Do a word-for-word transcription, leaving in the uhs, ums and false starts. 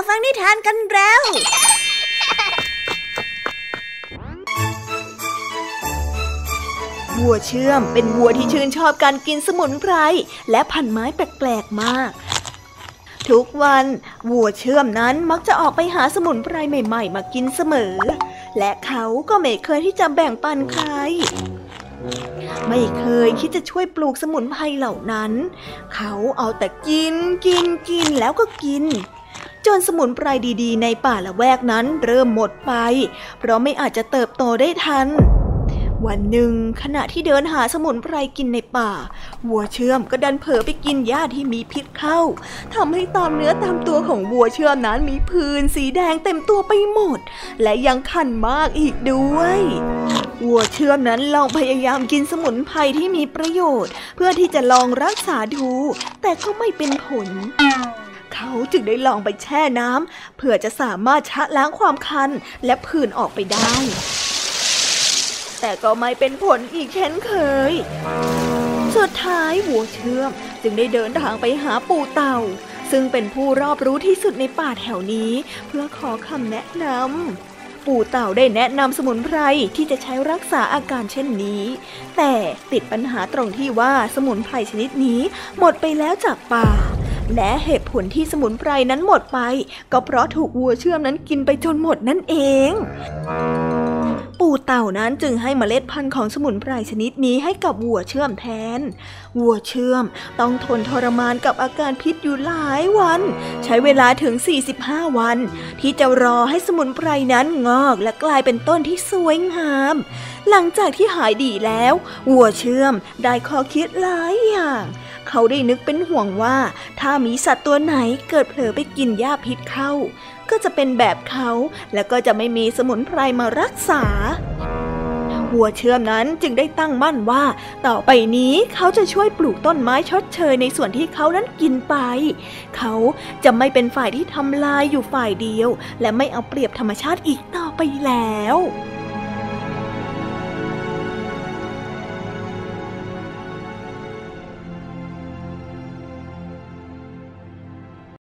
มาฟังนิทานกันแล้ววัวเชื่อมเป็นวัวที่ชื่นชอบการกินสมุนไพรและพันไม้แปลกๆมากทุกวันวัวเชื่อมนั้นมักจะออกไปหาสมุนไพรใหม่ๆมากินเสมอและเขาก็ไม่เคยที่จะแบ่งปันใครไม่เคยคิดจะช่วยปลูกสมุนไพรเหล่านั้นเขาเอาแต่กินกินกินแล้วก็กินจนสมุนไพรดีๆในป่าละแวกนั้นเริ่มหมดไปเพราะไม่อาจจะเติบโตได้ทันวันหนึ่งขณะที่เดินหาสมุนไพรกินในป่าวัวเชื่อมก็ดันเผลอไปกินหญ้าที่มีพิษเข้าทำให้ตามเนื้อตามตัวของวัวเชื่อมนั้นมีผื่นสีแดงเต็มตัวไปหมดและยังคันมากอีกด้วยวัวเชื่อมนั้นลองพยายามกินสมุนไพรที่มีประโยชน์เพื่อที่จะลองรักษาดูแต่ก็ไม่เป็นผลเขาจึงได้ลองไปแช่น้ำเพื่อจะสามารถชะล้างความคันและผื่นออกไปได้แต่ก็ไม่เป็นผลอีกเช่นเคยสุดท้ายวัวเชื่อมจึงได้เดินทางไปหาปู่เต่าซึ่งเป็นผู้รอบรู้ที่สุดในป่าแถวนี้เพื่อขอคำแนะนำปู่เต่าได้แนะนำสมุนไพรที่จะใช้รักษาอาการเช่นนี้แต่ติดปัญหาตรงที่ว่าสมุนไพรชนิดนี้หมดไปแล้วจากป่าและเหตุผลที่สมุนไพรนั้นหมดไปก็เพราะถูกวัวเชื่อมนั้นกินไปจนหมดนั่นเองปู่เต่านั้นจึงให้เมล็ดพันธุ์ของสมุนไพรชนิดนี้ให้กับวัวเชื่อมแทนวัวเชื่อมต้องทนทรมานกับอาการพิษอยู่หลายวันใช้เวลาถึงสี่สิบห้าวันที่จะรอให้สมุนไพรนั้นงอกและกลายเป็นต้นที่สวยงามหลังจากที่หายดีแล้ววัวเชื่อมได้ข้อคิดหลายอย่างเขาได้นึกเป็นห่วงว่าถ้ามีสัตว์ตัวไหนเกิดเผลอไปกินหญ้าพิษเข้าก็จะเป็นแบบเขาและก็จะไม่มีสมุนไพรมารักษาวัวเชื่อมนั้นจึงได้ตั้งมั่นว่าต่อไปนี้เขาจะช่วยปลูกต้นไม้ชดเชยในส่วนที่เขานั้นกินไปเขาจะไม่เป็นฝ่ายที่ทำลายอยู่ฝ่ายเดียวและไม่เอาเปรียบธรรมชาติอีกต่อไปแล้ว